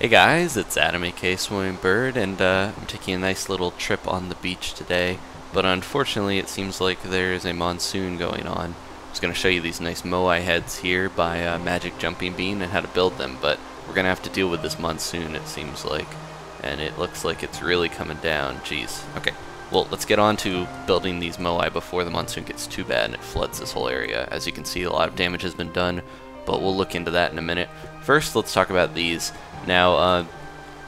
Hey guys, it's Adam, aka Swimming Bird, and I'm taking a nice little trip on the beach today, but unfortunately it seems like there is a monsoon going on. I was going to show you these nice Moai heads here by Magic Jumping Bean and how to build them, but we're going to have to deal with this monsoon, it seems like, and it looks like it's really coming down. Jeez. Okay, well, let's get on to building these Moai before the monsoon gets too bad and it floods this whole area. As you can see, a lot of damage has been done, but we'll look into that in a minute. First, let's talk about these. Now,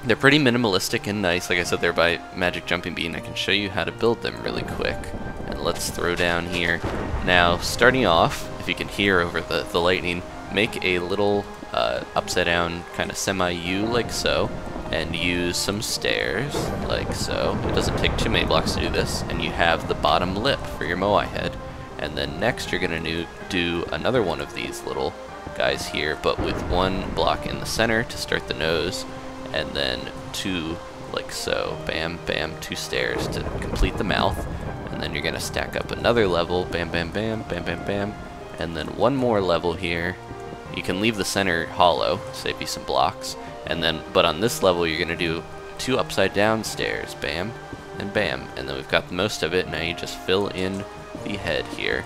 they're pretty minimalistic and nice. Like I said, they're by Magic Jumping Bean. I can show you how to build them really quick. And let's throw down here. Now, starting off, if you can hear over the lightning, make a little upside down kind of semi-U like so, and use some stairs like so. It doesn't take too many blocks to do this, and you have the bottom lip for your Moai head. And then next you're going to do another one of these little guys here, but with one block in the center to start the nose, and then two like so, bam bam, two stairs to complete the mouth, and then you're gonna stack up another level, bam bam bam bam bam bam, and then one more level here. You can leave the center hollow, save you some blocks, and then but on this level you're gonna do two upside down stairs, bam and bam, and then we've got most of it. Now you just fill in the head here,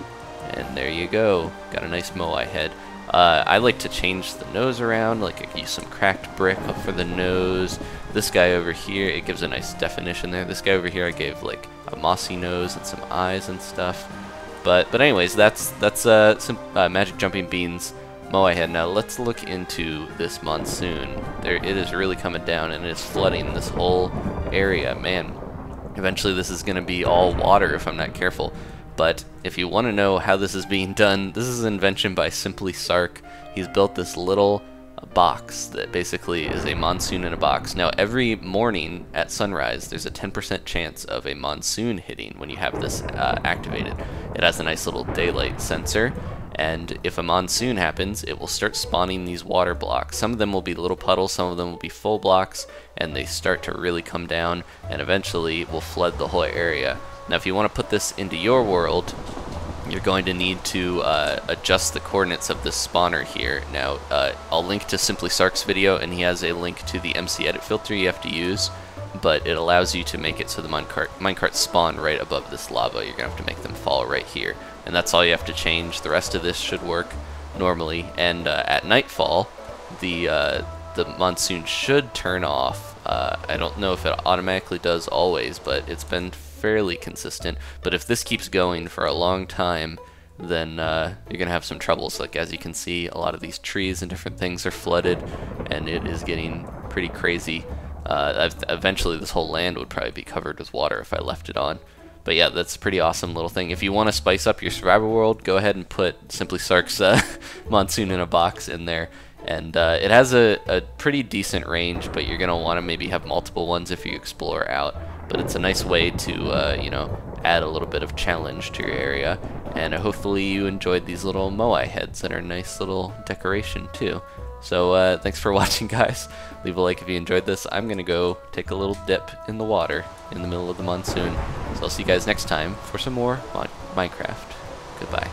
and there you go, got a nice Moai head. I like to change the nose around, like I could use some cracked brick for the nose. This guy over here, it gives a nice definition there. This guy over here, I gave like a mossy nose and some eyes and stuff. But anyways, that's Magic Jumping Bean's Moai head. Now let's look into this monsoon. There, it is really coming down and it is flooding this whole area. Man, eventually this is going to be all water if I'm not careful. But if you want to know how this is being done, this is an invention by SimplySarc. He's built this little box that basically is a monsoon in a box. Now every morning at sunrise, there's a 10% chance of a monsoon hitting when you have this activated. It has a nice little daylight sensor, and if a monsoon happens, it will start spawning these water blocks. Some of them will be little puddles, some of them will be full blocks, and they start to really come down, and eventually will flood the whole area. Now if you want to put this into your world, you're going to need to adjust the coordinates of this spawner here. Now I'll link to SimplySarc's video, and he has a link to the MC edit filter you have to use, but it allows you to make it so the minecarts spawn right above this lava. You're gonna have to make them fall right here, and that's all you have to change. The rest of this should work normally, and at nightfall the monsoon should turn off. I don't know if it automatically does always, but it's been fairly consistent. But if this keeps going for a long time, then you're gonna have some troubles. Like as you can see, a lot of these trees and different things are flooded, and it is getting pretty crazy. Eventually this whole land would probably be covered with water if I left it on. But yeah, that's a pretty awesome little thing. If you want to spice up your survival world, go ahead and put SimplySarc's monsoon in a box in there. And it has a pretty decent range, but you're gonna want to maybe have multiple ones if you explore out. But it's a nice way to, you know, add a little bit of challenge to your area. And hopefully you enjoyed these little Moai heads that are a nice little decoration too. So thanks for watching, guys. Leave a like if you enjoyed this. I'm going to go take a little dip in the water in the middle of the monsoon. So I'll see you guys next time for some more Minecraft. Goodbye.